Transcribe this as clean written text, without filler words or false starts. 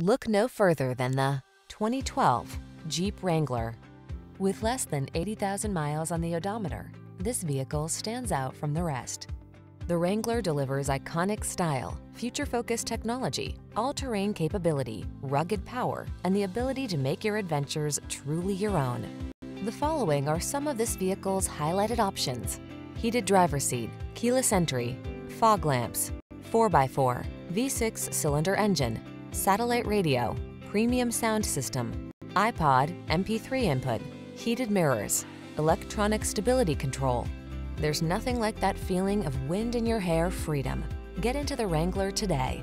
Look no further than the 2012 Jeep Wrangler. With less than 80,000 miles on the odometer, this vehicle stands out from the rest. The Wrangler delivers iconic style, future-focused technology, all-terrain capability, rugged power, and the ability to make your adventures truly your own. The following are some of this vehicle's highlighted options: heated driver's seat, keyless entry, fog lamps, 4x4, V6 cylinder engine, satellite radio, premium sound system, iPod, MP3 input, heated mirrors, electronic stability control. There's nothing like that feeling of wind in your hair freedom. Get into the Wrangler today.